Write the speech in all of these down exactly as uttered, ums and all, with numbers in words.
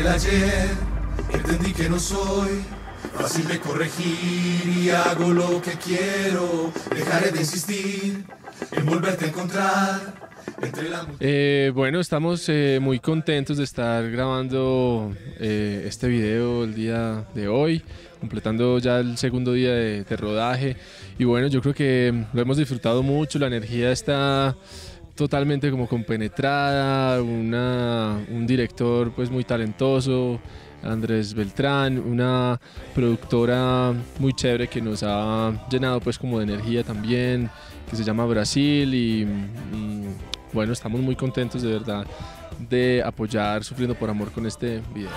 el ayer, entendí que no soy fácil de corregir y hago lo que quiero. Dejaré de insistir en volverte a encontrar. Eh, bueno, estamos eh, muy contentos de estar grabando eh, este video el día de hoy, completando ya el segundo día de, de rodaje. Y bueno, yo creo que lo hemos disfrutado mucho, la energía está totalmente como compenetrada, una, un director pues muy talentoso, Andrés Beltrán, una productora muy chévere que nos ha llenado pues como de energía también, que se llama Brasil, y, y bueno, estamos muy contentos de verdad de apoyar Sufriendo por Amor con este video.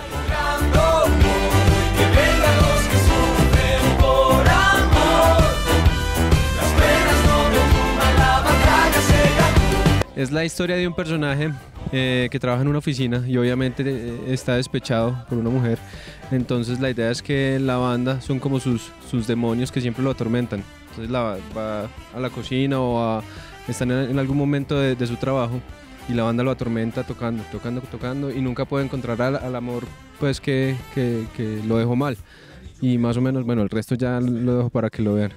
Es la historia de un personaje eh, que trabaja en una oficina y obviamente está despechado por una mujer. Entonces la idea es que la banda son como sus, sus demonios que siempre lo atormentan. Entonces la, va a la cocina o a, están en, en algún momento de, de su trabajo y la banda lo atormenta tocando, tocando, tocando y nunca puede encontrar al, al amor pues que, que, que lo dejó mal. Y más o menos, bueno, el resto ya lo dejo para que lo vean.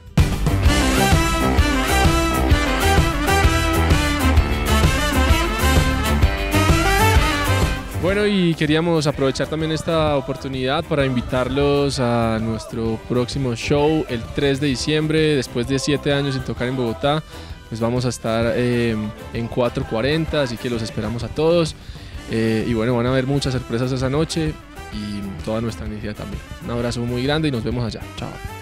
Bueno, y queríamos aprovechar también esta oportunidad para invitarlos a nuestro próximo show el tres de diciembre, después de siete años sin tocar en Bogotá, pues vamos a estar eh, en cuatro cuarenta, así que los esperamos a todos, eh, y bueno, van a haber muchas sorpresas esa noche y toda nuestra energía también. Un abrazo muy grande y nos vemos allá, chao.